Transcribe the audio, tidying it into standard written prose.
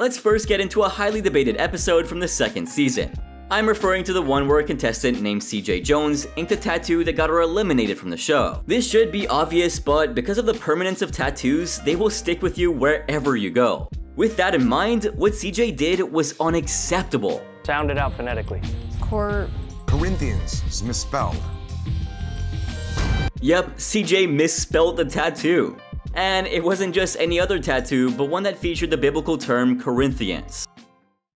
Let's first get into a highly debated episode from the second season. I'm referring to the one where a contestant named CJ Jones inked a tattoo that got her eliminated from the show. This should be obvious, but because of the permanence of tattoos, they will stick with you wherever you go. With that in mind, what CJ did was unacceptable. Sound it out phonetically. Corinthians is misspelled. Yep, CJ misspelled the tattoo. And it wasn't just any other tattoo, but one that featured the biblical term Corinthians.